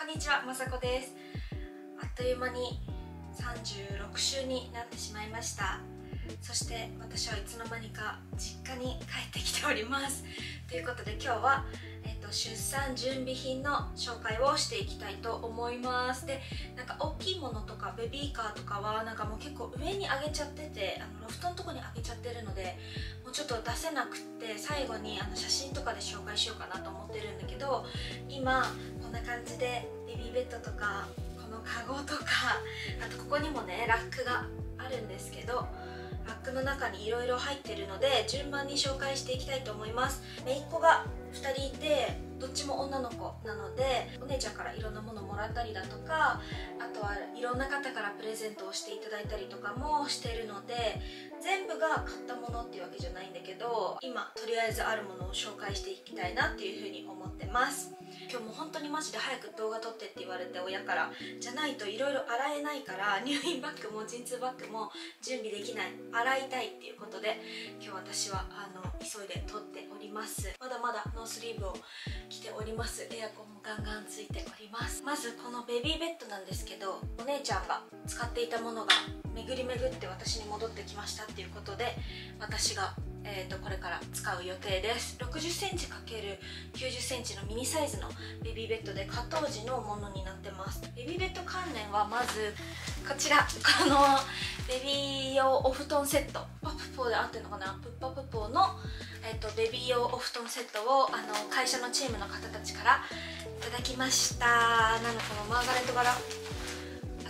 こんにちは、まさこです。あっという間に36週になってしまいました。そして私はいつの間にか実家に帰ってきております。ということで今日は、出産準備品の紹介をしていきたいと思います。でなんか大きいものとかベビーカーとかはなんかもう結構上に上げちゃってて、ロフトのとこに上げちゃってるのでもうちょっと出せなくって最後に写真とかで紹介しようかなと思ってるんだけど、今こんな感じでベビーベッドとかこのカゴとか、あとここにもねラックがあるんですけど、ラックの中にいろいろ入ってるので順番に紹介していきたいと思います。姪っ子が2人いてどっちも女の子なのでお姉ちゃんからいろんなものもらったりだとか、あとはいろんな方からプレゼントをしていただいたりとかもしてるので、全部が買ったものっていうわけじゃないんだけど、今とりあえずあるものを紹介していきたいなっていうふうに思ってます。今日も本当にマジで早く動画撮ってって言われて、親からじゃないといろいろ洗えないから入院バッグも陣痛バッグも準備できない、洗いたいっていうことで今日私は急いで撮っております。まだまだノースリーブを着ております。エアコンもガンガンついております。まずこのベビーベッドなんですけど、お姉ちゃんが使っていたものが巡り巡って私に戻ってきましたっていうことで、私がこれから使う予定です。 60cm×90cm のミニサイズのベビーベッドで加藤時のものになってます。ベビーベッド関連はまずこちら、このベビー用お布団セット、パプポーで合ってるのかな、プッパプポーの、ベビー用お布団セットを会社のチームの方たちからいただきました。なのこのマーガレット柄、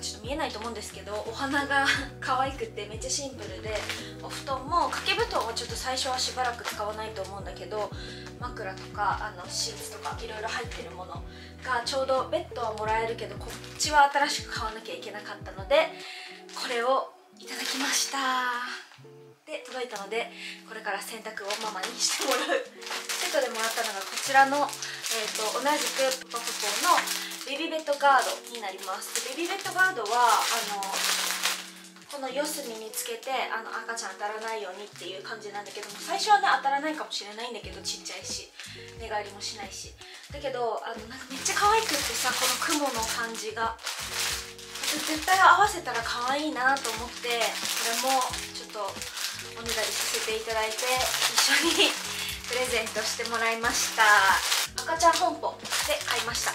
ちょっと見えないと思うんですけど、お花が可愛くてめっちゃシンプルで、お布団も掛け布団はちょっと最初はしばらく使わないと思うんだけど、枕とかシーツとかいろいろ入ってるものがちょうど、ベッドはもらえるけどこっちは新しく買わなきゃいけなかったのでこれをいただきました。で届いたのでこれから洗濯をママにしてもらう。セットでもらったのがこちらの、同じくパソコンのベビーベッドガードになります。ベビーベッドガードはこの四隅につけて赤ちゃん当たらないようにっていう感じなんだけども、最初はね当たらないかもしれないんだけど、ちっちゃいし寝返りもしないしだけどなんかめっちゃ可愛くってさ、この雲の感じが絶対合わせたら可愛いなと思って、これもちょっとおねだりさせていただいて一緒にプレゼントしてもらいました。赤ちゃん本舗で買いました。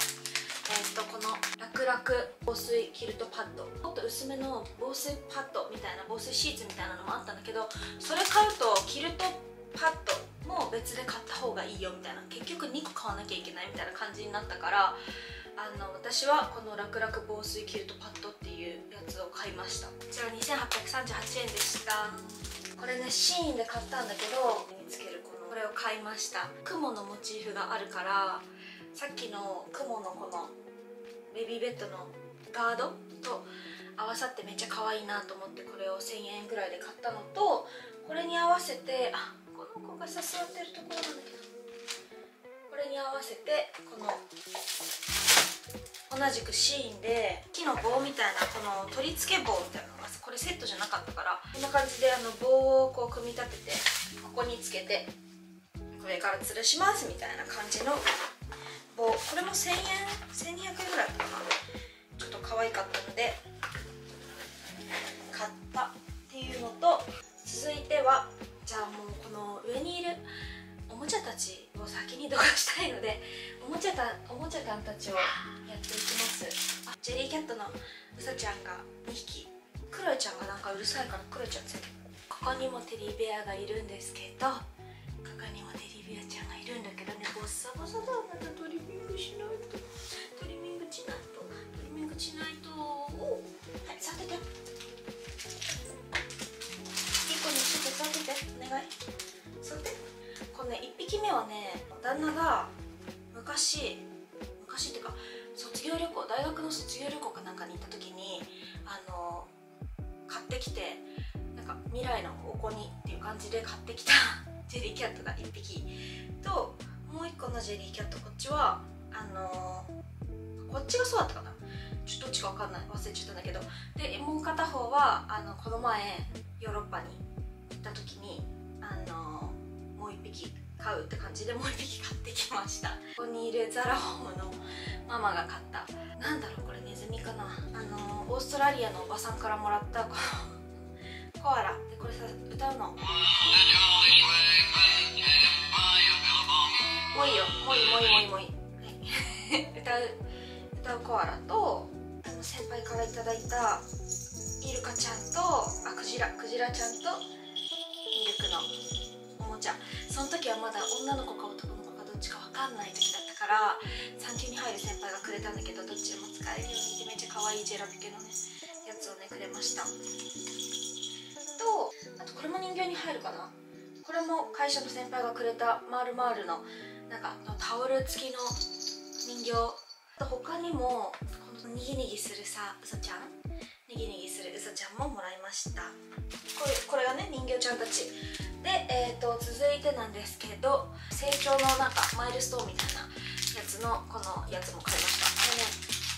このラクラク防水キルトパッド、もっと薄めの防水パッドみたいな、防水シーツみたいなのもあったんだけど、それ買うとキルトパッドも別で買った方がいいよみたいな、結局2個買わなきゃいけないみたいな感じになったから、私はこのラクラク防水キルトパッドっていうやつを買いました。こちら2838円でした。これねシーインで買ったんだけど、見つけるこれを買いました。雲のモチーフがあるから、さっきの雲のこのベビーベッドのガードと合わさってめっちゃ可愛いなと思って、これを1000円ぐらいで買ったのと、これに合わせて、あ、この子がさ座ってるところなんだけど、これに合わせてこの同じくシーインで木の棒みたいな、この取り付け棒みたいなのが、これセットじゃなかったからこんな感じで棒をこう組み立ててここにつけてこれから吊るしますみたいな感じの。これも1000円1200円ぐらいかな、ちょっと可愛かったので買ったっていうのと、続いてはじゃあもうこの上にいるおもちゃたちを先にどかしたいので、おもちゃたんたちをやっていきます。あ、ジェリーキャットのうさちゃんが2匹、クロエちゃんがなんかうるさいからクロエちゃんついてる。ここにもテディベアがいるんですけど、ここにもテディベアちゃんがいるんだけどね、ボッサボサだよね。トリミングしないと、トリミングしないと、お、はい、触ってて、1個にちょっと触ってて、お願い触って。このね、1匹目はね、旦那が昔っていうか卒業旅行、大学の卒業旅行かなんかに行った時に買ってきて、なんか未来のここにっていう感じで買ってきたジェリーキャットが1匹と、もう1個のジェリーキャット、こっちはこっちがそうだったかな、ちょっとどっちか分かんない、忘れちゃったんだけど、でもう片方はこの前ヨーロッパに行った時にもう1匹買うって感じでもう1匹買ってきました。ここにいるザラホームのママが買ったオーストラリアのおばさんからもらったこのコアラで、これさ歌うの。もういいよ、もういい、もういい、もういい、もういい、はい、歌うコアラと、先輩からいただいたイルカちゃんと、クジラちゃんとミルクのおもちゃ。その時はまだ女の子か男の子かどっちか分かんない時だったから、産休に入る先輩がくれたんだけど、どっちでも使えるようにってめっちゃ可愛いジェラピケのねやつをねくれました。とあとこれも人形に入るかな、これも会社の先輩がくれたまるまるのなんかタオル付きの人形。他にもこのにぎにぎするさうさちゃん、にぎにぎするうさちゃんももらいました。これがね人形ちゃんたちで、続いてなんですけど、成長のなんかマイルストーンみたいなやつのこのやつも買いました。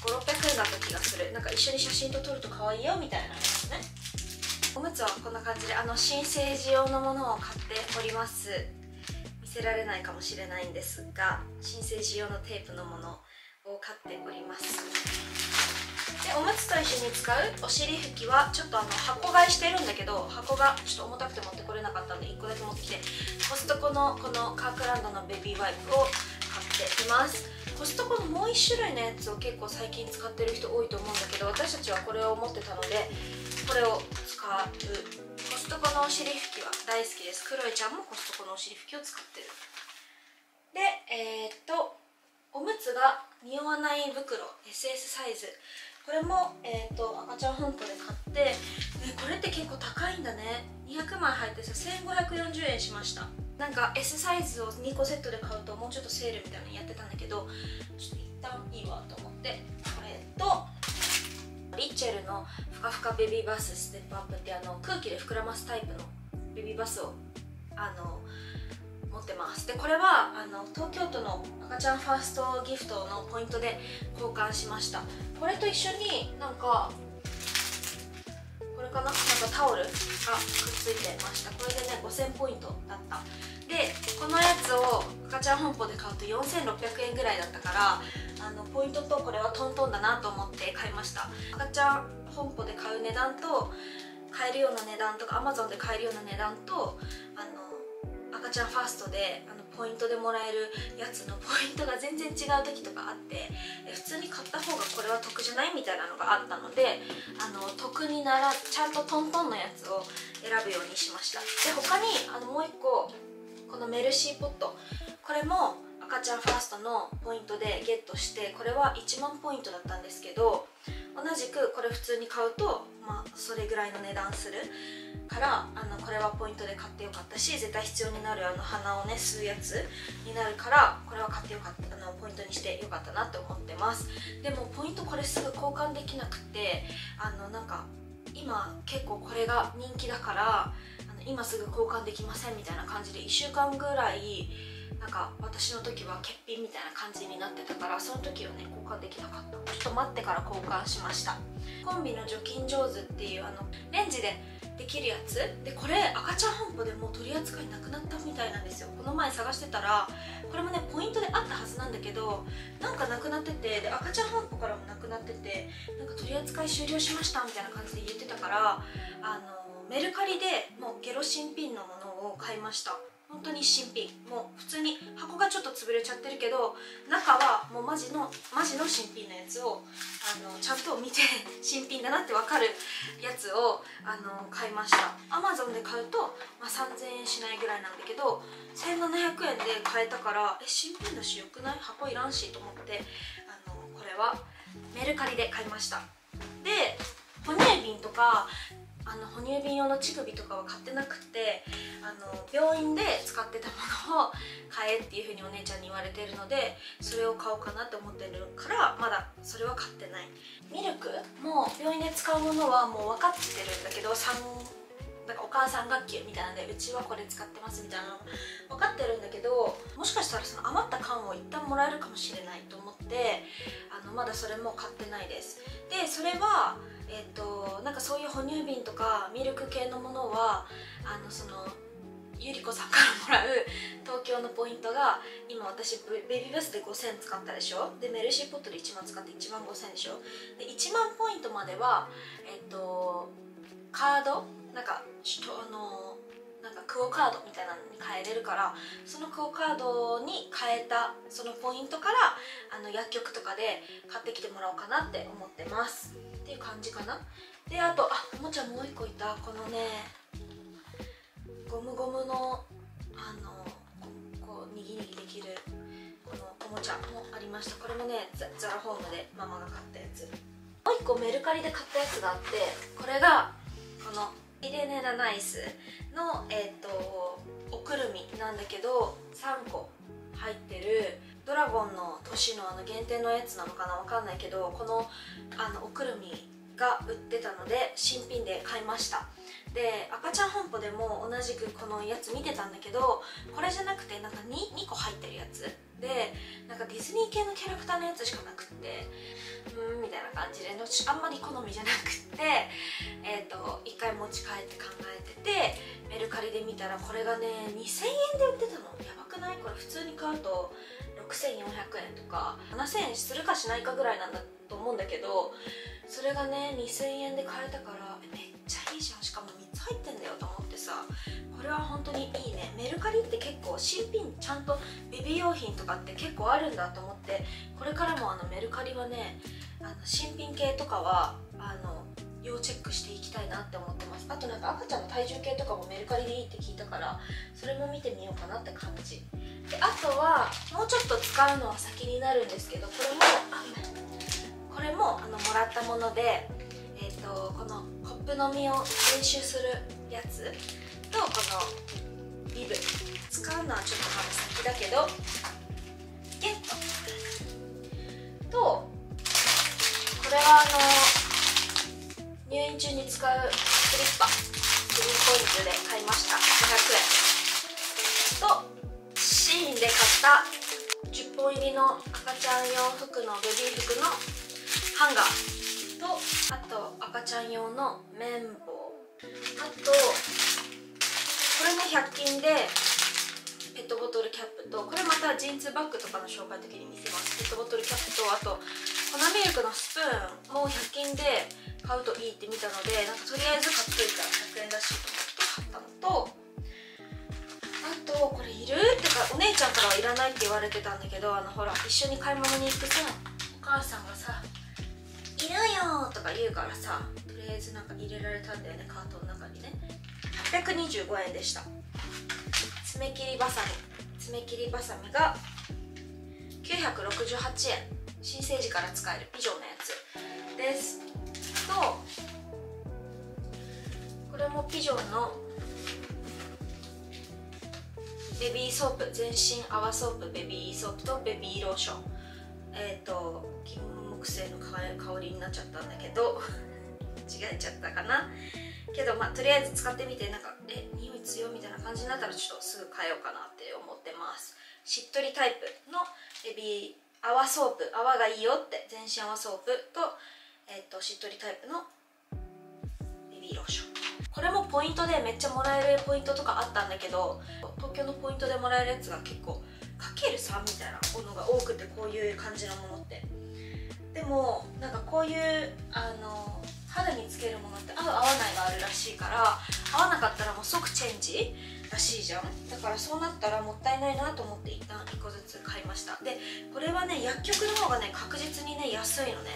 これね500〜600円だった気がする。なんか一緒に写真と撮ると可愛いよみたいなやつね。おむつはこんな感じで新生児用のものを買っております。見せられないかもしれないんですが、新生児用のテープのものを買っております。でおむつと一緒に使うお尻拭きはちょっと箱買いしてるんだけど、箱がちょっと重たくて持ってこれなかったので1個だけ持ってきて、コストコのこのカークランドのベビーワイプを買っています。コストコのもう1種類のやつを結構最近使ってる人多いと思うんだけど、私たちはこれを持ってたのでこれを使う。コストコのお尻拭きは大好きです。クロエちゃんもコストコのお尻拭きを使ってる。でおむつが匂わない袋 SS サイズ、これも、赤ちゃん本舗で買って、これって結構高いんだね。200枚入ってさ1540円しました。なんか S サイズを2個セットで買うともうちょっとセールみたいなのやってたんだけど、ちょっと一旦いいわと思ってこれとリッチェルのふかふかベビーバスステップアップって空気で膨らますタイプのベビーバスを持ってます。でこれは東京都の赤ちゃんファーストギフトのポイントで交換しました。これと一緒になんかこれかな、なんかタオルがくっついてました。これでね5000ポイントだった。でこのやつを赤ちゃん本舗で買うと4600円ぐらいだったから、ポイントとこれはトントンだなと思って買いました。赤ちゃん本舗で買う値段と買えるような値段とか Amazon で買えるような値段と赤ちゃんファーストでポイントでもらえるやつのポイントが全然違う時とかあって、普通に買った方がこれは得じゃないみたいなのがあったので、得にならちゃんとトントンのやつを選ぶようにしました。で他にもう1個このメルシーポット、これも赤ちゃんファーストのポイントでゲットして、これは1万ポイントだったんですけど、同じくこれ普通に買うと、それぐらいの値段するからこれはポイントで買ってよかったし、絶対必要になる鼻をね吸うやつになるから、これは買ってよかった、ポイントにしてよかったなって思ってます。でもポイントこれすぐ交換できなくて、なんか今結構これが人気だから今すぐ交換できませんみたいな感じで1週間ぐらいなんか私の時は欠品みたいな感じになってたから、その時はね交換できなかった。ちょっと待ってから交換しました。コンビの除菌上手っていうレンジでできるやつで、これ赤ちゃん本舗でもう取り扱いなくなったみたいなんですよ。この前探してたらこれもねポイントであったはずなんだけど、なんかなくなってて、で赤ちゃん本舗からもなくなってて、なんか取り扱い終了しましたみたいな感じで言ってたから、メルカリでもうゲロ新品のものを買いました。本当に新品、もう普通に箱がちょっと潰れちゃってるけど、中はもうマジの新品のやつをちゃんと見て新品だなって分かるやつを買いました。 Amazon で買うと、3000円しないぐらいなんだけど1700円で買えたから、新品だしよくない、箱いらんしと思って、これはメルカリで買いました。で哺乳瓶とか哺乳瓶用の乳首とかは買ってなくて、病院で使ってたものを買えっていう風にお姉ちゃんに言われてるので、それを買おうかなって思ってるからまだそれは買ってない。ミルクも病院で使うものはもう分かってるんだけど、なんかお母さん学級みたいなので、うちはこれ使ってますみたいなの分かってるんだけど、もしかしたらその余った缶を一旦もらえるかもしれないと思って、まだそれも買ってないです。でそれはなんかそういう哺乳瓶とかミルク系のものはそのゆりこさんからもらう東京のポイントが、今私ベビーブースで5000使ったでしょ、でメルシーポットで1万使って1万5000でしょ、で1万ポイントまではカードなんかなんかクオカードみたいなのに変えれるから、そのクオカードに変えたそのポイントから薬局とかで買ってきてもらおうかなって思ってますっていう感じかな。であとおもちゃもう1個いた、このねゴムゴムのこうにぎにぎできるこのおもちゃもありました。これもねザラホームでママが買ったやつ。もう1個メルカリで買ったやつがあって、これがこのイレネラナイスの、おくるみなんだけど3個入ってるドラゴンの年の限定のやつなのかな、わかんないけど、このおくるみが売ってたので新品で買いました。で赤ちゃん本舗でも同じくこのやつ見てたんだけど、これじゃなくてなんか 2個入ってるやつで、なんかディズニー系のキャラクターのやつしかなくって、うーんみたいな感じであんまり好みじゃなくって、1回持ち帰って考えててメルカリで見たら、これがね2000円で売ってたの。やばくない？これ普通に買うと6400円とか7000円するかしないかぐらいなんだと思うんだけど、それがね2000円で買えたから、めっちゃいいじゃん、しかも3つ入ってんだよと思ってさ、これは本当にいいね。メルカリって結構新品ちゃんとベビー用品とかって結構あるんだと思って、これからもメルカリはね新品系とかは要チェックしていきたいなって思ってます。あとなんか赤ちゃんの体重計とかもメルカリでいいって聞いたから、それも見てみようかなって感じで、あとはもうちょっと使うのは先になるんですけど、これももらったもので、このコップ飲みを練習するやつとこのリブ、使うのはちょっとまだ先だけどゲットと、これは入院中に使うスリッパ、スリーポイントで買いました500円と、シーインで買った10本入りの赤ちゃん用服のベビー服のハンガーと、あと赤ちゃん用の綿棒、あとこれも100均でペットボトルキャップと、これまた陣痛バッグとかの紹介の時に見せます。ペットボトルキャップと、あと粉ミルクのスプーンも100均で買うといいって見たので、なんかとりあえず買っといたら100円だしと思って買ったのと、あとこれいる？ってかお姉ちゃんからはいらないって言われてたんだけど、ほら一緒に買い物に行くさ、お母さんがさ「いるよ」とか言うからさ、とりあえずなんか入れられたんだよね、カートの中にね。825円でした。爪切りバサミ、爪切りバサミが968円、新生児から使える以上のやつです。とこれもピジョンのベビーソープ、全身泡ソープ、ベビーソープとベビーローション、木製の香りになっちゃったんだけど違えちゃったかな、けどまあとりあえず使ってみて、なんか匂い強いみたいな感じになったらちょっとすぐ変えようかなって思ってます。しっとりタイプのベビー泡ソープ、泡がいいよって全身泡ソープと、しっとりタイプのベビーローション、これもポイントでめっちゃもらえるポイントとかあったんだけど、東京のポイントでもらえるやつが結構 ×3 みたいなものが多くて、こういう感じのものって。でもなんかこういう肌につけるものって合う合わないがあるらしいから、合わなかったらもう即チェンジらしいじゃん。だからそうなったらもったいないなと思って一旦1個ずつ買いました。でこれはね薬局の方がね確実にね安いのね。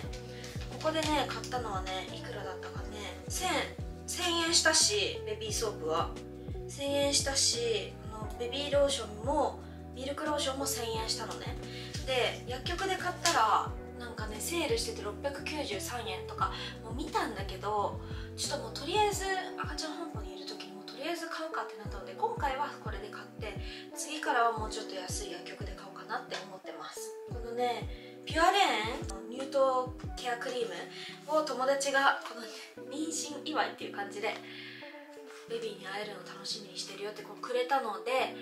ここでね買ったのはねいくらだったかね、1000円したし、ベビーソープは1000円したし、ベビーローションもミルクローションも1000円したのね。で薬局で買ったらなんかねセールしてて693円とかもう見たんだけど、ちょっともうとりあえず赤ちゃん本舗にいる時にもうとりあえず買うかってなったので、今回はこれで買って次からはもうちょっと安い薬局で買おうかなって思ってます。このねピュアレーン乳糖ケアクリームを友達がこの、妊娠祝いっていう感じでベビーに会えるの楽しみにしてるよってこうくれたので、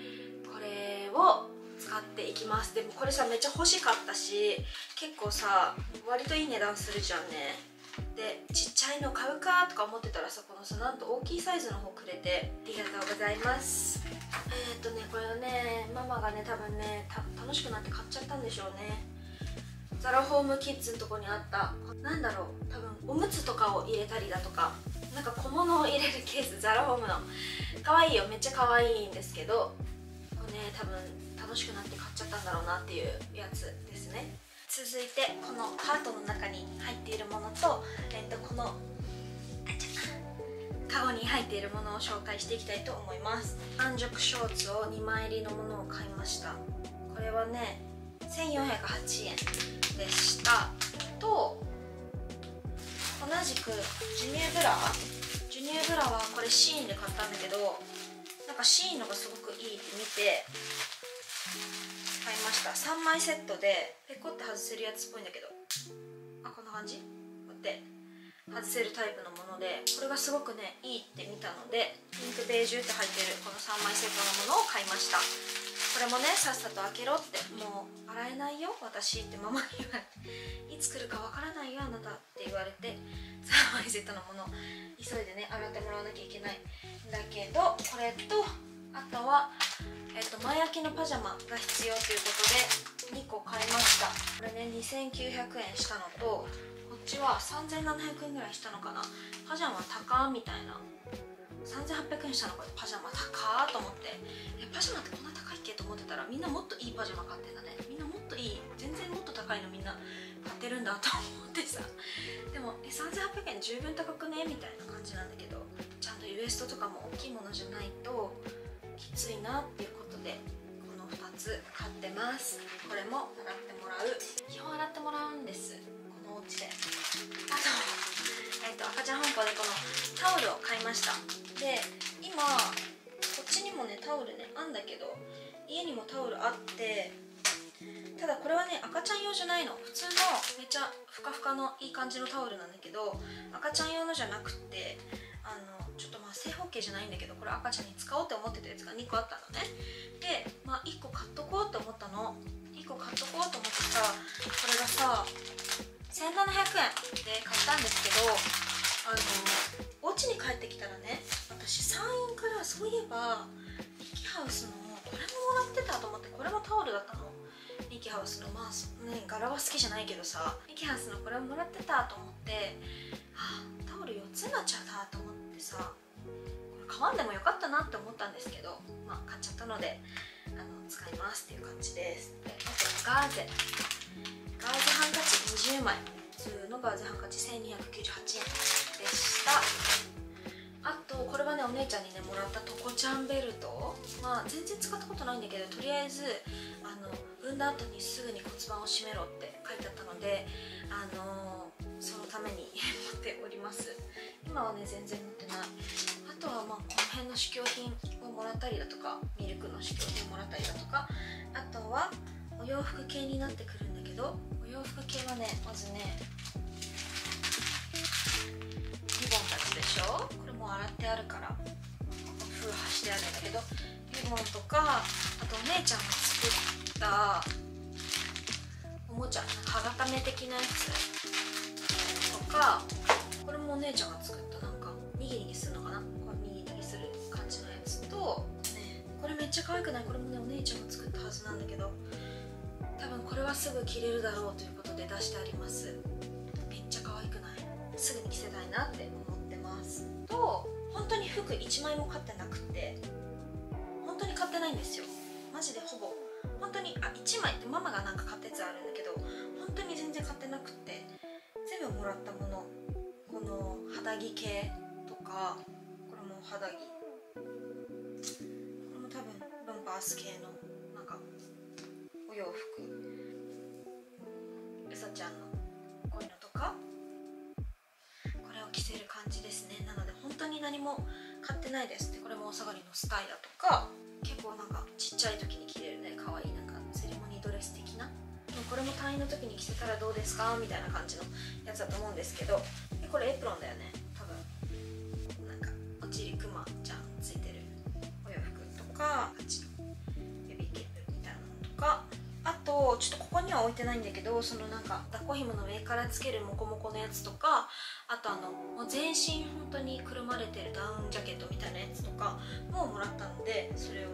これを使っていきます。でもこれさめっちゃ欲しかったし、結構さ割といい値段するじゃんね。でちっちゃいの買うかとか思ってたらさ、このさなんと大きいサイズの方くれてありがとうございます。これをねママがね多分ね楽しくなって買っちゃったんでしょうね。ザラホームキッズのとこにあったなんだろう、多分おむつとかを入れたりだとか、なんか小物を入れるケース、ザラホームの可愛いよ、めっちゃ可愛いんですけど、これね多分楽しくなって買っちゃったんだろうなっていうやつですね。続いてこのカートの中に入っているものと、このカゴに入っているものを紹介していきたいと思います。半熟ショーツを2枚入りのものを買いました。これはね1408円でした。と同じく授乳ブラはこれシーンで買ったんだけど、なんかシーンのがすごくいいって見て買いました。3枚セットでペコって外せるやつっぽいんだけど、あ、こんな感じ、こうやって外せるタイプのもので、これがすごくねいいって見たので、ピンクベージュって入ってるこの3枚セットのものを買いました。これもねさっさと開けろって、もう洗えないよ私ってママに言われて、いつ来るかわからないよあなたって言われて、3枚セットのもの急いでね洗ってもらわなきゃいけないんだけど、これとあとは、前開きのパジャマが必要ということで2個買いました。これね2900円したのと、こっちは3700円ぐらいしたのかな。パジャマ高みたいな、3800円したのか、パジャマ高ーと思って、パジャマってこんな高いっけと思ってたら、みんなもっといいパジャマ買ってんだね、みんなもっといい、全然もっと高いのみんな買ってるんだと思ってさ、でも3800円十分高くねみたいな感じなんだけど、ちゃんとウエストとかも大きいものじゃないときついなっていうことで、この2つ買ってます。これも洗ってもらう、基本洗ってもらうんです、このお家で。あと、赤ちゃん本舗でこのタオルを買いました。で今こっちにもねタオルねあんだけど、家にもタオルあって、ただこれはね赤ちゃん用じゃないの、普通のめっちゃふかふかのいい感じのタオルなんだけど、赤ちゃん用のじゃなくて、ちょっとまあ正方形じゃないんだけど、これ赤ちゃんに使おうって思ってたやつが2個あったのね。で、まあ、1個買っとこうと思ったの、さ、これがさ1700円で買ったんですけど、お家に帰ってきたらね、私山陰からそういえばミキハウスのこれももらってたと思って、これもタオルだったの。ミキハウスのまあ、ね、柄は好きじゃないけどさ、ミキハウスのこれももらってたと思って、あタオル4つになっちゃったと思ってさ、これ買わんでもよかったなって思ったんですけど、まあ買っちゃったので使いますっていう感じです。であとはガーゼハンカチ20枚、普通のガーゼハンカチ1298円でした。あとこれはねお姉ちゃんにねもらったトコちゃんベルト、まあ全然使ったことないんだけど、とりあえず産んだ後にすぐに骨盤を締めろって書いてあったので、そのために持っております。今はね全然持ってない。あとはまあこの辺の試供品をもらったりだとか、ミルクの試供品をもらったりだとか、あとはお洋服系になってくるんだけど、お洋服系はねまずねリボンたちでしょ、これもう洗ってあるから風破してあるんだけど、リボンとか、あとお姉ちゃんが作ったおもちゃ、歯固め的なやつとか、これもお姉ちゃんが作ったなんかにぎにぎするのかな、こうにぎにぎする感じのやつと、これめっちゃ可愛くない？これもねお姉ちゃんが作ったはずなんだけど、多分これはすぐ着れるだろうということで出してあります。めっちゃ可愛くない？すぐに着せたいなって思ってます。と本当に服1枚も買ってなくて、本当に買ってないんですよ、マジでほぼ本当に、あ1枚ってママがなんか買ったやつあるんだけど、本当に全然買ってなくて、全部もらったもの、この肌着系とか、これも肌着、これも多分ロンパース系のなんかお洋服、うさちゃんのこういうのとか、これを着せる感じですね。なので本当に何も買ってないです。でこれもお下がりのスタイだとか、結構なんかちっちゃい時に着れるね可愛いなんかセレモニードレス的な、これも退院の時に着せたらどうですかみたいな感じのやつだと思うんですけど、これエプロンだよね多分、なんかおちりくまちゃんついてるお洋服とか、指キップみたいなのとか、あとと、ちょっとここには置いてないんだけど、そのなんか抱っこ紐の上からつけるモコモコのやつとか、あともう全身本当にくるまれてるダウンジャケットみたいなやつとかももらったので、それを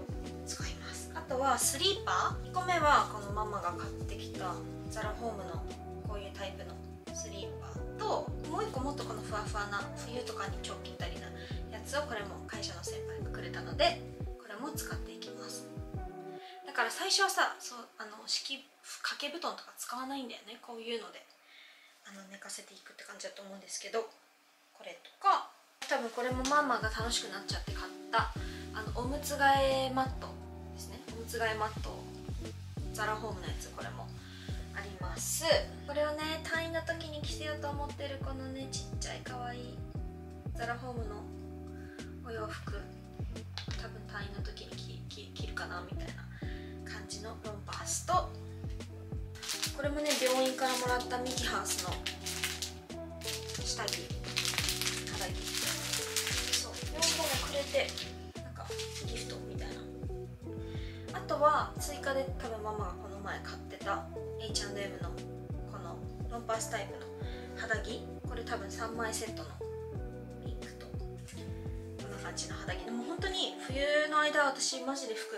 使います。あとはスリーパー、1個目はこのママが買ってきたザラホームのこういうタイプのスリーパーと、もう1個もっとこのふわふわな冬とかに超ぴったりなやつを、これも会社の先輩がくれたので、これも使っていきます。だから最初はさ、そう敷き掛け布団とか使わないんだよね。こういうので寝かせていくって感じだと思うんですけど、これとか多分これもママが楽しくなっちゃって買ったおむつ替えマットですね。おむつ替えマット、ザラホームのやつ、これもあります。これをね、退院の時に着せようと思ってるこのね、ちっちゃいかわいいザラホームのお洋服、多分退院の時に着るかなみたいな感じのロンパースと、これもね、病院からもらったミキハースの下着、肌着、そう4本もくれて、なんかギフトみたいな。あとは追加で多分ママがこの前買ってた H&M のこのロンパースタイプの肌着、これ多分3枚セットのピンクと、こんな感じの肌着。でも本当に冬の間、私マジで服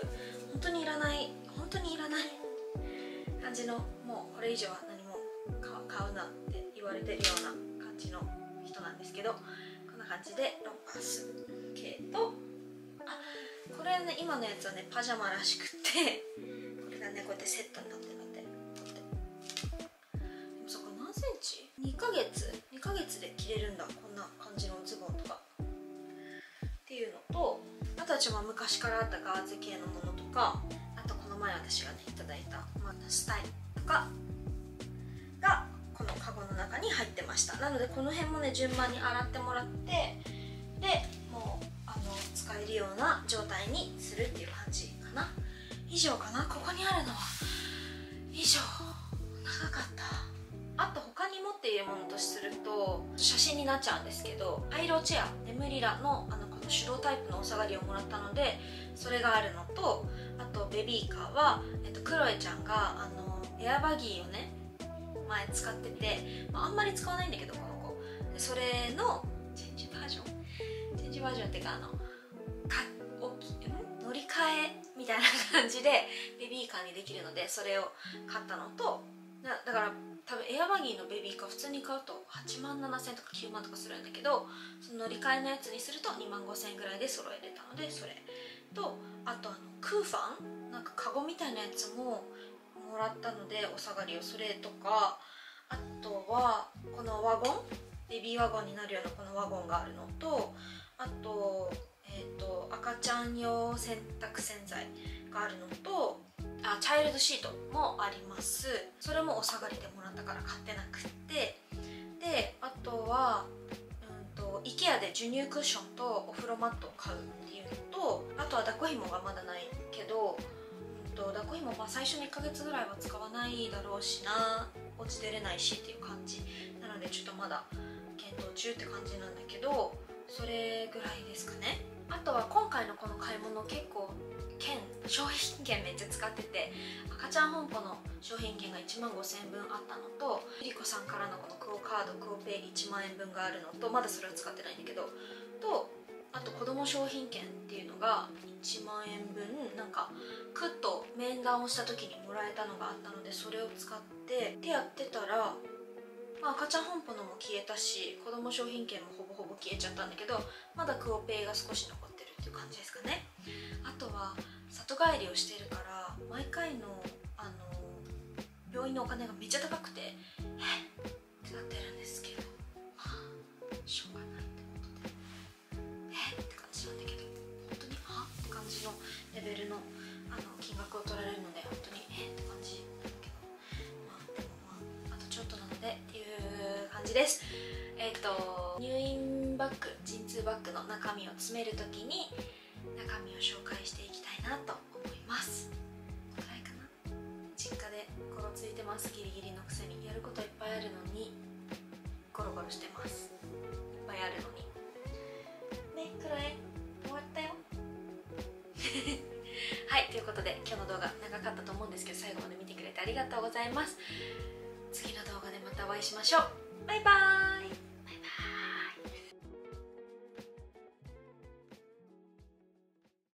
本当にいらない、本当にいらない感じの、もうこれ以上は何も買うなって言われてるような感じの人なんですけど、こんな感じでロンパース系と、あ、これね、今のやつはねパジャマらしくて、これがねこうやってセットになってるので、こうやって、でもそこ何センチ、2ヶ月で着れるんだ、こんな感じのズボンとかっていうのと、あとはちょっと昔からあったガーゼ系のものとか、あとこの前私がねいただいたスタイルとかがこのカゴの中に入ってました。なのでこの辺もね、順番に洗ってもらって、でもう使えるような状態にするっていう感じかな。以上かな、ここにあるのは。以上、長かった。あと他に持っているものとすると、写真になっちゃうんですけど、ハイローチェア眠りらのこの手動タイプのお下がりをもらったので、それがあるのと、あとベビーカーは、クロエちゃんがエアバギーをね前使ってて、あんまり使わないんだけどこの子で、それのチェンジバージョンっていうか乗り換えみたいな感じでベビーカーにできるので、それを買ったのと、だから多分エアバギーのベビーカー普通に買うと8万7,000とか9万とかするんだけど、その乗り換えのやつにすると2万5,000ぐらいで揃えれたので、それと、あとクーファン、なんかカゴみたいなやつももらったので、お下がりをそれとか、あとはこのワゴン、ベビーワゴンになるようなこのワゴンがあるのと、あと、赤ちゃん用洗濯洗剤があるのと、あ、チャイルドシートもあります。それもお下がりでもらったから買ってなくって、であとはIKEA で授乳クッションとお風呂マットを買うっていうのと、あとは抱っこひもがまだないけど、抱っこひも最初の1ヶ月ぐらいは使わないだろうしな、落ち出れないしっていう感じなので、ちょっとまだ検討中って感じなんだけど、それぐらいですかね。あとは今回のこの買い物、結構商品券めっちゃ使ってて、赤ちゃん本舗の商品券が1万5,000分あったのと、ゆりこさんからのこのクオカード、クオペイ1万円分があるのと、まだそれを使ってないんだけどと、あと子ども商品券っていうのが1万円分、なんかクッと面談をした時にもらえたのがあったので、それを使ってってやってたら、赤ちゃん本舗のも消えたし、子ども商品券もほぼほぼ消えちゃったんだけど、まだクオペイが少し残ってるっていう感じですかね。あとは里帰りをしてるから毎回の、病院のお金がめっちゃ高くて、ってなってるんですけど、しょうがないってことで、って感じなんだけど、本当にって感じのレベルの、金額を取られるので、本当にって感じなんだけど、でもあとちょっとなのでっていう感じです。入院バッグ、陣痛バッグの中身を詰めるときに中身を紹介していきたいなと思います。これくらいかな。実家でゴロついてます。ギリギリのくせにやることいっぱいあるのにゴロゴロしてます。いっぱいあるのにね、くらい終わったよはい、ということで今日の動画長かったと思うんですけど、最後まで見てくれててありがとうございます。次の動画でまたお会いしましょう。バイバーイ。